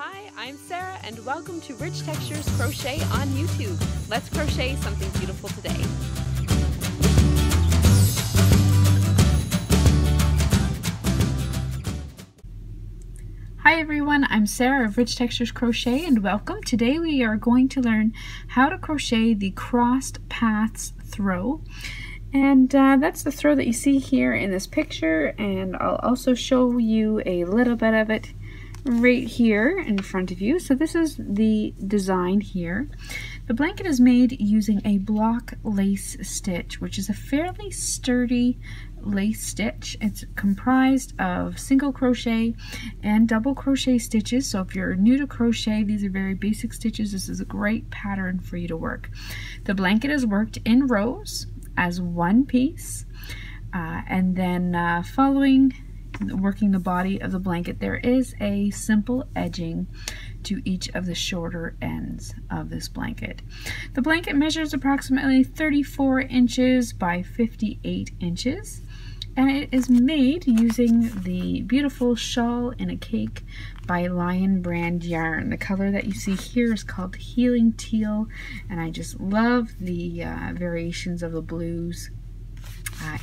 Hi, I'm Sarah and welcome to Rich Textures Crochet on YouTube. Let's crochet something beautiful today. Hi everyone, I'm Sarah of Rich Textures Crochet and welcome. Today we are going to learn how to crochet the Crossed Paths Throw. And that's the throw that you see here in this picture, and I'll also show you a little bit of it right here in front of you. So this is the design here. The blanket is made using a block lace stitch, which is a fairly sturdy lace stitch. It's comprised of single crochet and double crochet stitches. So if you're new to crochet, these are very basic stitches. This is a great pattern for you to work. The blanket is worked in rows as one piece, and then following working the body of the blanket, there is a simple edging to each of the shorter ends of this blanket. The blanket measures approximately 34 inches by 58 inches, and it is made using the beautiful Shawl in a Cake by Lion Brand Yarn. The color that you see here is called Healing Teal, and I just love the variations of the blues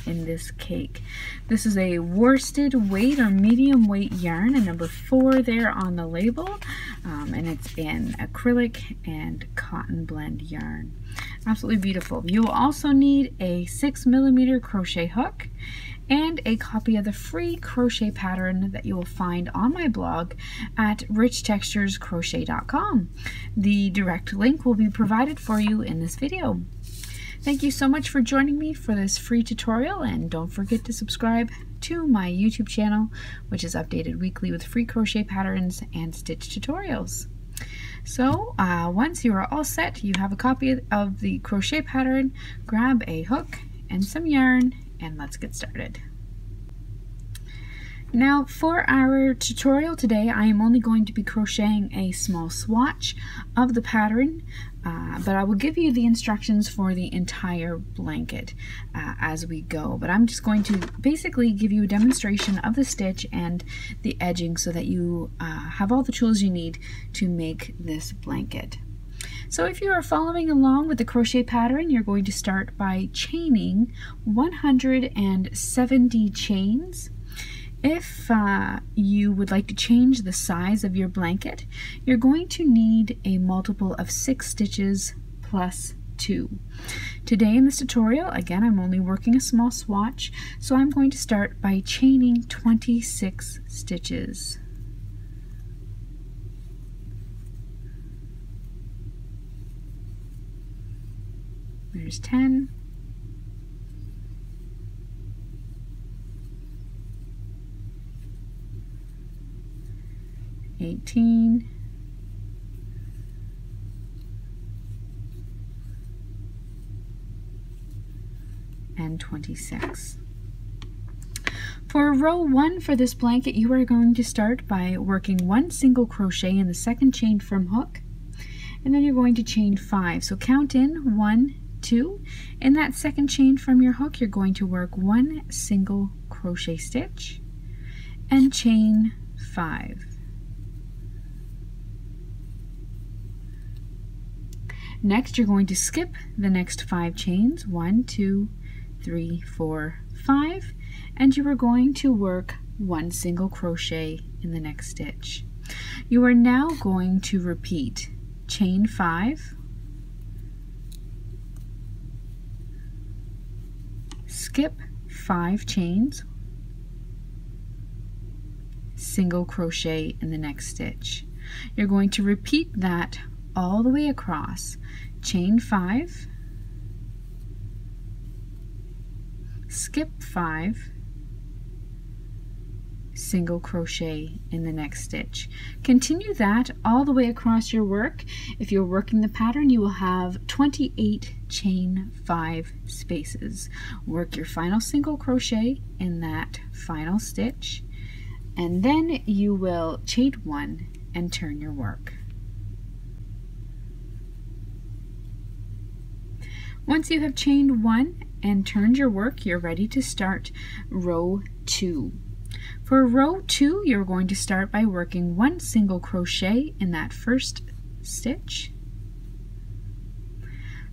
in this cake. This is a worsted weight or medium weight yarn, and number 4 there on the label, and it's in acrylic and cotton blend yarn. Absolutely beautiful. You will also need a 6mm crochet hook and a copy of the free crochet pattern that you will find on my blog at richtexturescrochet.com. The direct link will be provided for you in this video. Thank you so much for joining me for this free tutorial, and don't forget to subscribe to my YouTube channel, which is updated weekly with free crochet patterns and stitch tutorials. So once you are all set, you have a copy of the crochet pattern, grab a hook and some yarn, and let's get started. Now for our tutorial today, I am only going to be crocheting a small swatch of the pattern, but I will give you the instructions for the entire blanket as we go. But I'm just going to basically give you a demonstration of the stitch and the edging so that you have all the tools you need to make this blanket. So if you are following along with the crochet pattern, you're going to start by chaining 170 chains. If you would like to change the size of your blanket, you're going to need a multiple of 6 stitches plus 2. Today in this tutorial, again, I'm only working a small swatch, so I'm going to start by chaining 26 stitches. There's 10. And 26. For row 1 for this blanket, you are going to start by working 1 single crochet in the 2nd chain from hook, and then you're going to chain 5. So count in 1, 2. In that 2nd chain from your hook, you're going to work 1 single crochet stitch and chain 5. Next, you're going to skip the next 5 chains, 1, 2, 3, 4, 5, and you are going to work 1 single crochet in the next stitch. You are now going to repeat chain 5, skip 5 chains, single crochet in the next stitch. You're going to repeat that all the way across. Chain 5, skip 5, single crochet in the next stitch. Continue that all the way across your work. If you're working the pattern, you will have 28 chain 5 spaces. Work your final single crochet in that final stitch, and then you will chain 1 and turn your work. Once you have chained 1 and turned your work, you're ready to start row 2. For row 2, you're going to start by working one single crochet in that first stitch,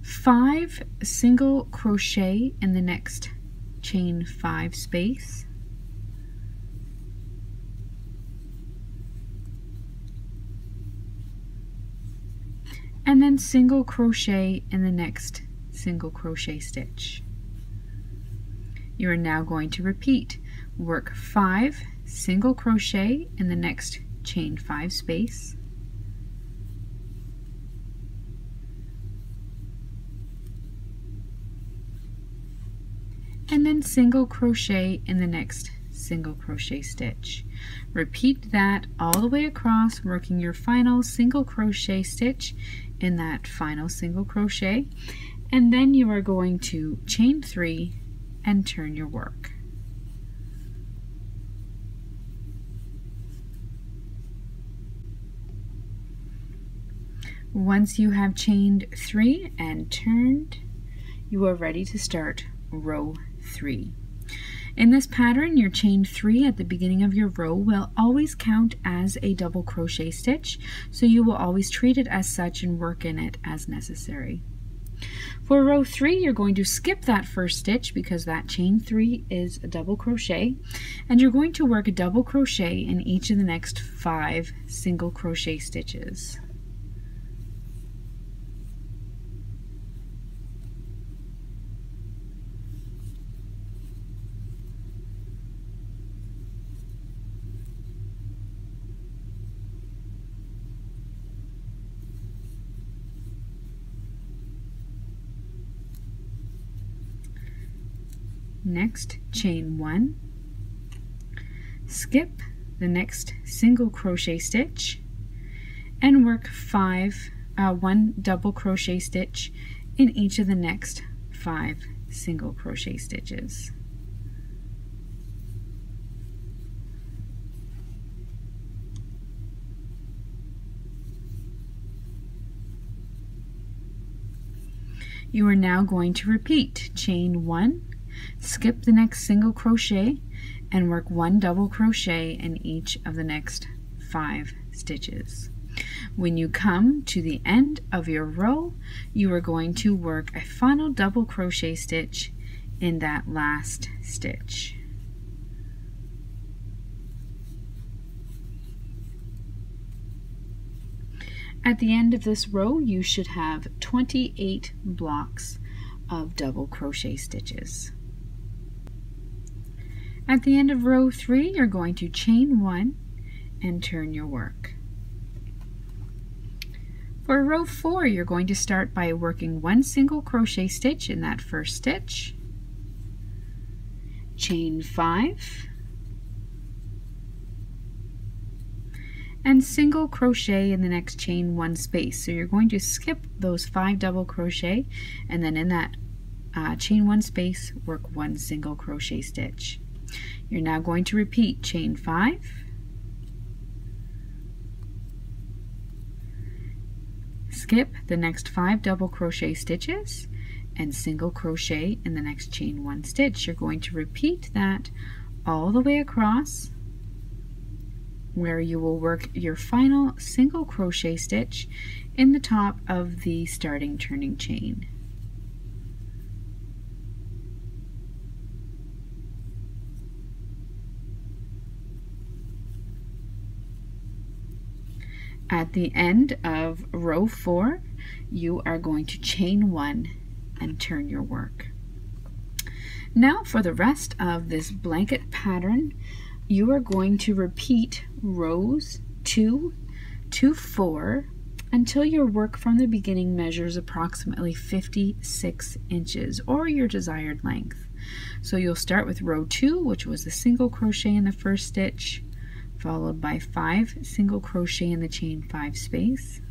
5 single crochet in the next chain 5 space, 1 single crochet in the next single crochet stitch. You are now going to repeat. Work 5 single crochet in the next chain 5 space, 1 single crochet in the next single crochet stitch. Repeat that all the way across, working your final single crochet stitch in that final single crochet, and then you are going to chain 3 and turn your work. Once you have chained 3 and turned, you are ready to start row 3. In this pattern, your chain 3 at the beginning of your row will always count as a double crochet stitch, so you will always treat it as such and work in it as necessary. For row 3, you're going to skip that first stitch because that chain 3 is a double crochet, and you're going to work a double crochet in each of the next 5 single crochet stitches. Next, chain 1, skip the next single crochet stitch, and work 1 double crochet stitch in each of the next 5 single crochet stitches. You are now going to repeat. Chain 1, skip the next single crochet, and work 1 double crochet in each of the next 5 stitches. When you come to the end of your row, you are going to work a final double crochet stitch in that last stitch. At the end of this row, you should have 28 blocks of double crochet stitches. At the end of row 3, you're going to chain 1 and turn your work. For row 4, you're going to start by working 1 single crochet stitch in that first stitch, chain 5, and single crochet in the next chain 1 space. So you're going to skip those 5 double crochet, and then in that chain 1 space, work 1 single crochet stitch. You're now going to repeat. Chain 5, skip the next 5 double crochet stitches, and single crochet in the next chain 1 stitch. You're going to repeat that all the way across, where you will work your final single crochet stitch in the top of the starting turning chain. At the end of row 4, you are going to chain 1 and turn your work. Now for the rest of this blanket pattern, you are going to repeat rows 2 to 4 until your work from the beginning measures approximately 56 inches, or your desired length. So you'll start with row 2, which was the single crochet in the first stitch, followed by 5 single crochet in the chain 5 space,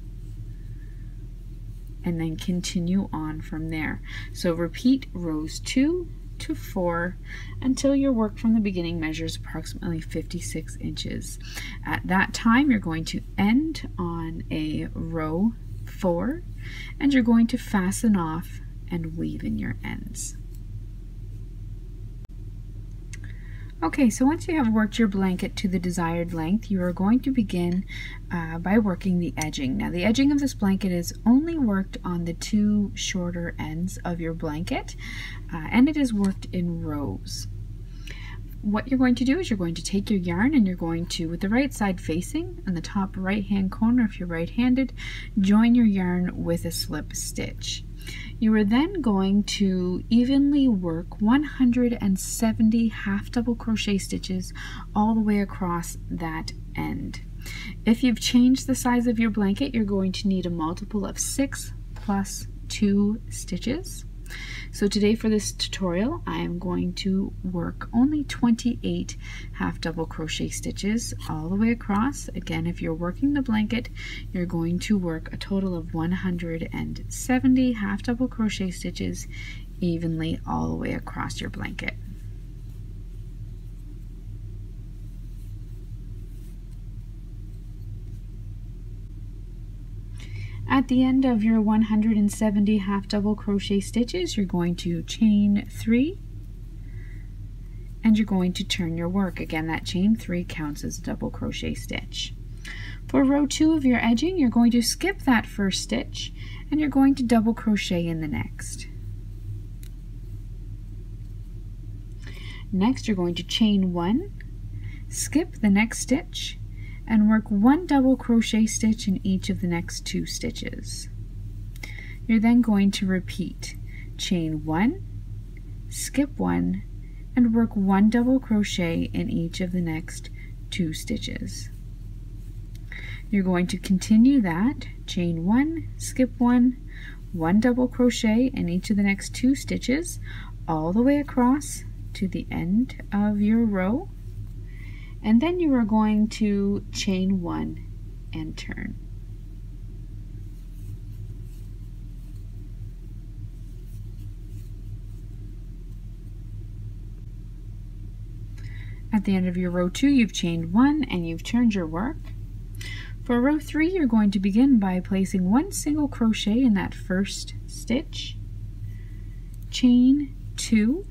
and then continue on from there. So repeat rows 2 to 4 until your work from the beginning measures approximately 56 inches. At that time, you're going to end on a row 4, and you're going to fasten off and weave in your ends. Okay, so once you have worked your blanket to the desired length, you are going to begin by working the edging. Now, the edging of this blanket is only worked on the two shorter ends of your blanket, and it is worked in rows. What you're going to do is you're going to take your yarn and you're going to, with the right side facing in the top right hand corner if you're right-handed, join your yarn with a slip stitch. You are then going to evenly work 170 half double crochet stitches all the way across that end. If you've changed the size of your blanket, you're going to need a multiple of 6 plus 2 stitches. So today for this tutorial, I am going to work only 28 half double crochet stitches all the way across. Again, if you're working the blanket, you're going to work a total of 170 half double crochet stitches evenly all the way across your blanket. At the end of your 170 half double crochet stitches, you're going to chain 3 and you're going to turn your work. Again, that chain 3 counts as a double crochet stitch. For row 2 of your edging, you're going to skip that first stitch and you're going to double crochet in the next. Next, you're going to chain 1, skip the next stitch, and work 1 double crochet stitch in each of the next 2 stitches. You're then going to repeat. Chain 1, skip 1, and work 1 double crochet in each of the next 2 stitches. You're going to continue that. Chain 1, skip 1, 1 double crochet in each of the next 2 stitches all the way across to the end of your row. And then you are going to chain 1 and turn. At the end of your row 2, you've chained 1 and you've turned your work. For row 3, you're going to begin by placing 1 single crochet in that first stitch, chain 2,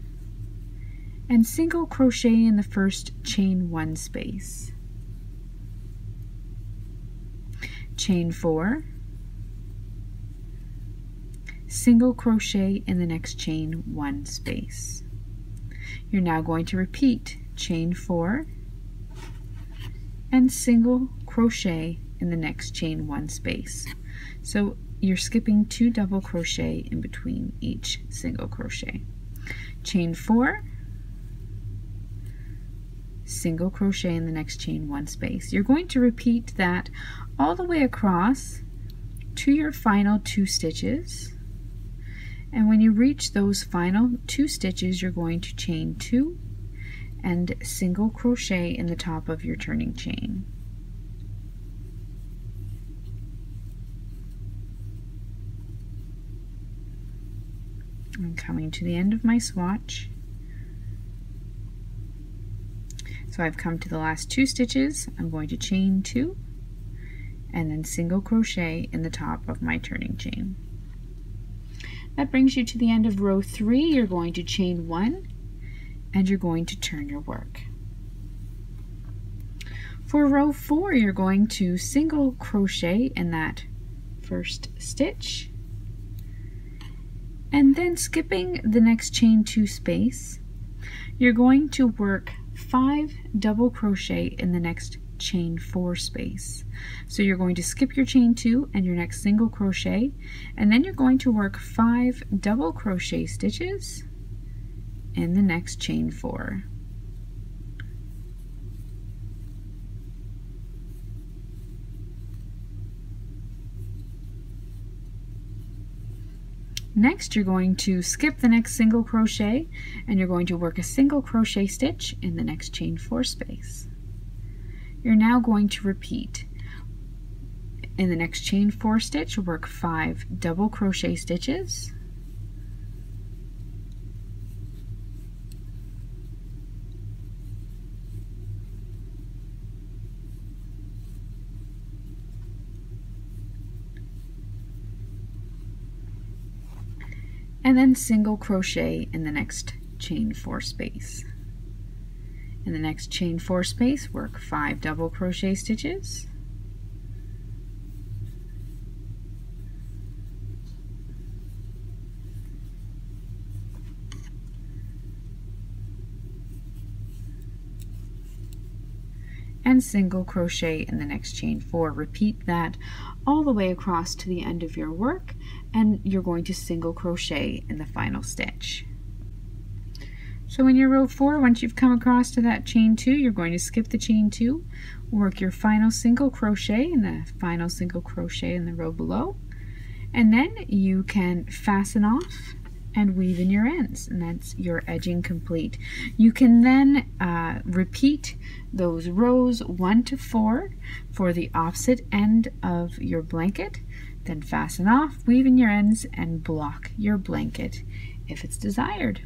and single crochet in the first chain 1 space, chain 4, single crochet in the next chain 1 space. You're now going to repeat chain 4 and single crochet in the next chain 1 space. So you're skipping 2 double crochet in between each single crochet. Chain 4, single crochet in the next chain 1 space. You're going to repeat that all the way across to your final 2 stitches, and when you reach those final 2 stitches, you're going to chain 2 and single crochet in the top of your turning chain. I'm coming to the end of my swatch. So I've come to the last 2 stitches. I'm going to chain 2 and then single crochet in the top of my turning chain. That brings you to the end of row 3. You're going to chain 1 and you're going to turn your work. For row 4, you're going to single crochet in that first stitch and then, skipping the next chain 2 space, you're going to work 5 double crochet in the next chain 4 space. So you're going to skip your chain 2 and your next single crochet, and then you're going to work 5 double crochet stitches in the next chain 4. Next, you're going to skip the next single crochet and you're going to work a single crochet stitch in the next chain 4 space. You're now going to repeat. In the next chain 4 stitch, work 5 double crochet stitches. And then single crochet in the next chain 4 space. In the next chain 4 space, work 5 double crochet stitches. And single crochet in the next chain 4. Repeat that all the way across to the end of your work, and you're going to single crochet in the final stitch. So in your row 4, once you've come across to that chain 2, you're going to skip the chain 2, work your final single crochet in the final single crochet in the row below, and then you can fasten off and weave in your ends, and that's your edging complete. You can then repeat those rows 1 to 4 for the opposite end of your blanket, then fasten off, weave in your ends, and block your blanket if it's desired.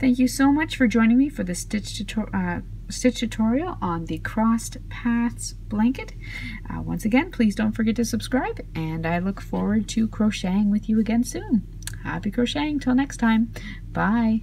Thank you so much for joining me for the stitch tutorial on the Crossed Paths blanket. Once again, please don't forget to subscribe, and I look forward to crocheting with you again soon. Happy crocheting till next time. Bye.